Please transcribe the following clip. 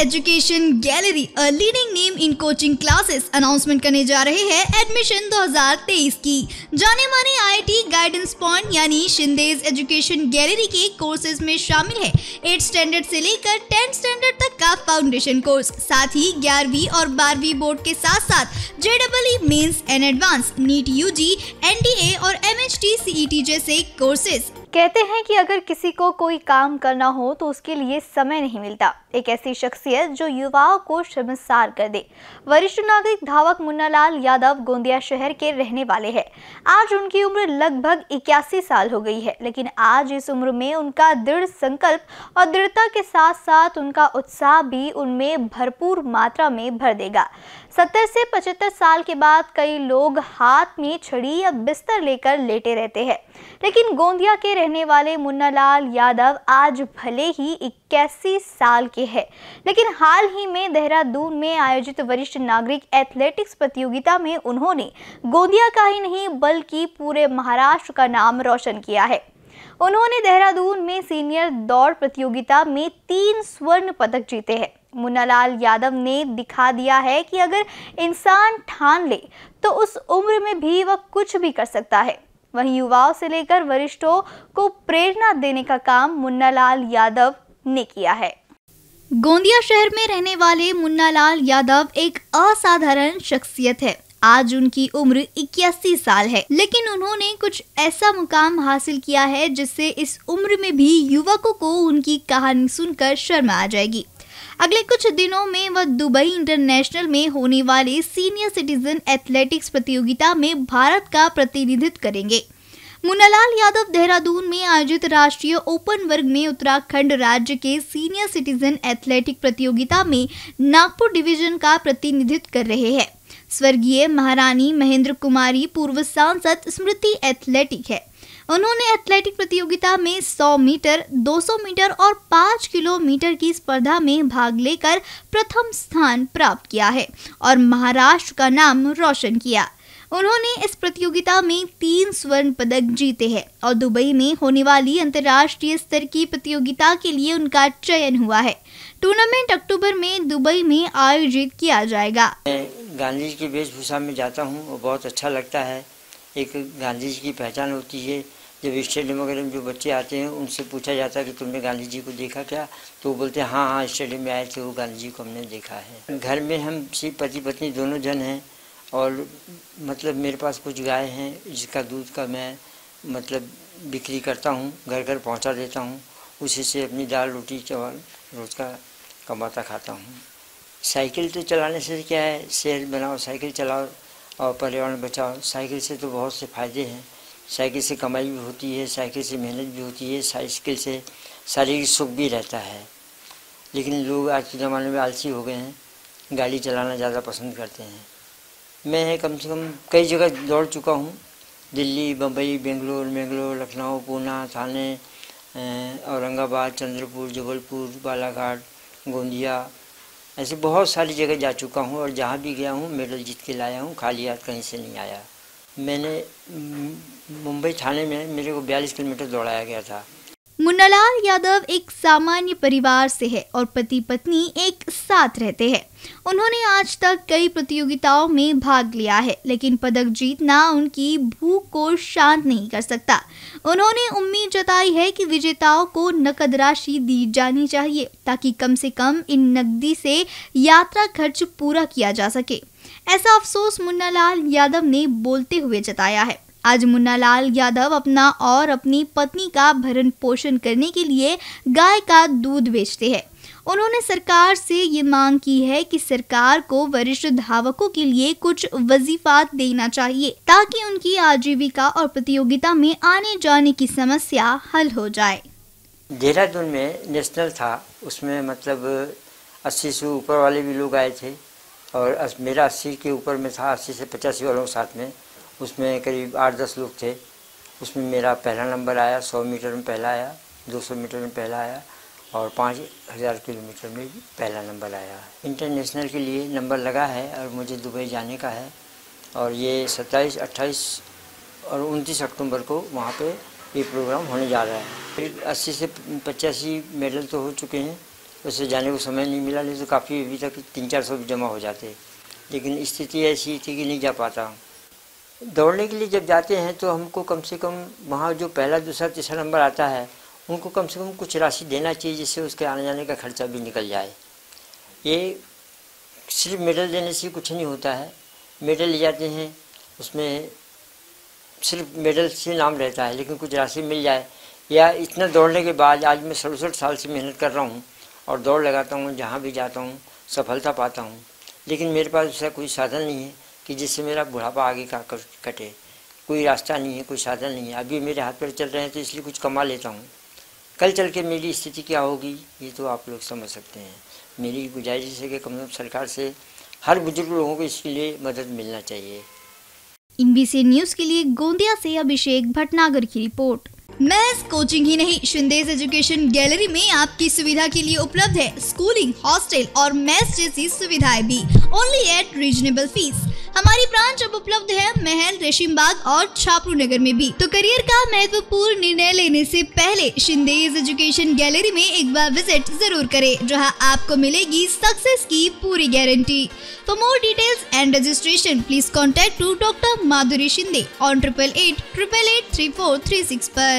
Education Gallery a leading name in coaching classes announcement करने जा रहे हैं एडमिशन 2023 की। जाने माने IIT गाइडेंस पॉइंट यानी शिंदे एजुकेशन गैलरी के कोर्सेज में शामिल है 8 स्टैंडर्ड से लेकर 10 स्टैंडर्ड तक का फाउंडेशन कोर्स, साथ ही 11वीं और 12वीं बोर्ड के साथ साथ JEE mains and advance, NEET, UG, NDA और MHT CET जैसे कोर्सेज। कहते हैं कि अगर किसी को कोई काम करना हो तो उसके लिए समय नहीं मिलता। एक ऐसी शख्सियत जो युवाओं को शर्मसार कर दे। वरिष्ठ नागरिक धावक मुन्ना लाल यादव गोंदिया शहर के रहने वाले हैं। आज उनकी उम्र लगभग 81 साल हो गई है, लेकिन आज इस उम्र में उनका दृढ़ संकल्प और दृढ़ता के साथ साथ उनका उत्साह भी उनमें भरपूर मात्रा में भर देगा। 70 से 75 साल के बाद कई लोग हाथ में छड़ी या बिस्तर लेकर लेटे रहते हैं, लेकिन गोंदिया के रहने वाले मुन्ना लाल यादव आज भले ही 81 साल के हैं, लेकिन हाल ही में देहरादून में आयोजित वरिष्ठ नागरिक एथलेटिक्स प्रतियोगिता में उन्होंने गोंदिया का ही नहीं बल्कि पूरे महाराष्ट्र का नाम रोशन किया है। उन्होंने देहरादून में सीनियर दौड़ प्रतियोगिता में 3 स्वर्ण पदक जीते हैं। मुन्ना लाल यादव ने दिखा दिया है कि अगर इंसान ठान ले तो उस उम्र में भी वह कुछ भी कर सकता है। वहीं युवाओं से लेकर वरिष्ठों को प्रेरणा देने का काम मुन्ना लाल यादव ने किया है। गोंदिया शहर में रहने वाले मुन्ना लाल यादव एक असाधारण शख्सियत है। आज उनकी उम्र 81 साल है, लेकिन उन्होंने कुछ ऐसा मुकाम हासिल किया है जिससे इस उम्र में भी युवकों को उनकी कहानी सुनकर शर्म आ जाएगी। अगले कुछ दिनों में वह दुबई इंटरनेशनल में होने वाले सीनियर सिटीजन एथलेटिक्स प्रतियोगिता में भारत का प्रतिनिधित्व करेंगे। मुन्ना लाल यादव देहरादून में आयोजित राष्ट्रीय ओपन वर्ग में उत्तराखंड राज्य के सीनियर सिटीजन एथलेटिक प्रतियोगिता में नागपुर डिवीजन का प्रतिनिधित्व कर रहे हैं। स्वर्गीय महारानी महेंद्र कुमारी पूर्व सांसद स्मृति एथलेटिक है। उन्होंने एथलेटिक प्रतियोगिता में 100 मीटर, 200 मीटर और 5 किलोमीटर की स्पर्धा में भाग लेकर प्रथम स्थान प्राप्त किया है और महाराष्ट्र का नाम रोशन किया। उन्होंने इस प्रतियोगिता में 3 स्वर्ण पदक जीते हैं और दुबई में होने वाली अंतर्राष्ट्रीय स्तर की प्रतियोगिता के लिए उनका चयन हुआ है। टूर्नामेंट अक्टूबर में दुबई में आयोजित किया जाएगा। गांधी जी की वेशभूषा में जाता हूँ, वो बहुत अच्छा लगता है। एक गांधी जी की पहचान होती है। जब स्टेडियम वगैरह में जो बच्चे आते हैं उनसे पूछा जाता है कि तुमने गांधी जी को देखा क्या, तो वो बोलते हैं हाँ, स्टेडियम में आए थे, वो गांधी जी को हमने देखा है। घर में हम सिर्फ पति पत्नी दोनों जन हैं और मतलब मेरे पास कुछ गाय हैं जिसका दूध का मैं मतलब बिक्री करता हूँ, घर घर पहुँचा देता हूँ। उसी से अपनी दाल रोटी चावल रोज का कमाता खाता हूँ। साइकिल तो चलाने से क्या है, सेहत बनाओ, साइकिल चलाओ और पर्यावरण बचाओ। साइकिल से तो बहुत से फ़ायदे हैं। साइकिल से कमाई भी होती है, साइकिल से मेहनत भी होती है, साइकिल से शारीरिक सुख भी रहता है। लेकिन लोग आज के ज़माने में आलसी हो गए हैं, गाड़ी चलाना ज़्यादा पसंद करते हैं। मैं कम से कम कई जगह दौड़ चुका हूँ, दिल्ली, बम्बई, बेंगलोर, लखनऊ, पूना, थाने, औरंगाबाद, चंद्रपुर, जबलपुर, बालाघाट, गोंदिया, ऐसे बहुत सारी जगह जा चुका हूँ और जहाँ भी गया हूँ मेडल जीत के लाया हूँ। खाली हाथ कहीं से नहीं आया। मैंने मुंबई थाने में मेरे को 42 किलोमीटर दौड़ाया गया था। मुन्ना लाल यादव एक सामान्य परिवार से है और पति पत्नी एक साथ रहते हैं। उन्होंने आज तक कई प्रतियोगिताओं में भाग लिया है, लेकिन पदक जीतना उनकी भूख को शांत नहीं कर सकता। उन्होंने उम्मीद जताई है कि विजेताओं को नकद राशि दी जानी चाहिए ताकि कम से कम इन नकदी से यात्रा खर्च पूरा किया जा सके। ऐसा अफसोस मुन्ना लाल यादव ने बोलते हुए जताया है। आज मुन्ना लाल यादव अपना और अपनी पत्नी का भरण पोषण करने के लिए गाय का दूध बेचते हैं। उन्होंने सरकार से ये मांग की है कि सरकार को वरिष्ठ धावकों के लिए कुछ वजीफात देना चाहिए ताकि उनकी आजीविका और प्रतियोगिता में आने जाने की समस्या हल हो जाए। देहरादून में नेशनल था, उसमें मतलब 80 से ऊपर वाले भी लोग आए थे और मेरा 80 के ऊपर में था, 80 से 85 वालों के साथ में। उसमें करीब 8-10 लोग थे। उसमें मेरा पहला नंबर आया, 100 मीटर में पहला आया, 200 मीटर में पहला आया और 5000 किलोमीटर में पहला नंबर आया। इंटरनेशनल के लिए नंबर लगा है और मुझे दुबई जाने का है और ये 27, 28 और 29 अक्टूबर को वहाँ पे ये प्रोग्राम होने जा रहा है। करीब 80 से 85 मेडल तो हो चुके हैं, वैसे जाने को समय नहीं मिला, नहीं तो काफ़ी अभी तक 300-400 भी जमा हो जाते, लेकिन स्थिति ऐसी थी कि नहीं जा पाता। दौड़ने के लिए जब जाते हैं तो हमको कम से कम वहाँ जो पहला दूसरा तीसरा नंबर आता है उनको कम से कम कुछ राशि देना चाहिए, जिससे उसके आने जाने का खर्चा भी निकल जाए। ये सिर्फ मेडल देने से कुछ नहीं होता है। मेडल ले जाते हैं, उसमें सिर्फ मेडल से नाम रहता है, लेकिन कुछ राशि मिल जाए। या इतना दौड़ने के बाद आज मैं 67 साल से मेहनत कर रहा हूँ और दौड़ लगाता हूँ, जहाँ भी जाता हूँ सफलता पाता हूँ, लेकिन मेरे पास उसका कोई साधन नहीं है कि जिससे मेरा बुढ़ापा आगे का कटे। कोई रास्ता नहीं है, कोई साधन नहीं है। अभी मेरे हाथ पैर चल रहे हैं तो इसलिए कुछ कमा लेता हूँ, कल चल के मेरी स्थिति क्या होगी ये तो आप लोग समझ सकते हैं। मेरी गुजारिश है कि कम से कम सरकार से हर बुजुर्ग लोगों को इसके लिए मदद मिलना चाहिए। एनबीसी न्यूज के लिए गोंदिया से अभिषेक भटनागर की रिपोर्ट। महज कोचिंग ही नहीं, शिंदे एजुकेशन गैलरी में आपकी सुविधा के लिए उपलब्ध है स्कूलिंग, हॉस्टल और मैस जैसी सुविधाएं भी, ओनली एट रीजनेबल फीस। हमारी ब्रांच अब उपलब्ध है महल, रेशिमबाग और छापरू नगर में भी। तो करियर का महत्वपूर्ण निर्णय लेने से पहले शिंदे एजुकेशन गैलरी में एक बार विजिट जरूर करें, जहां आपको मिलेगी सक्सेस की पूरी guarantee. For more details and registration please contact to doctor Madhuri Shinde on 8888 पर।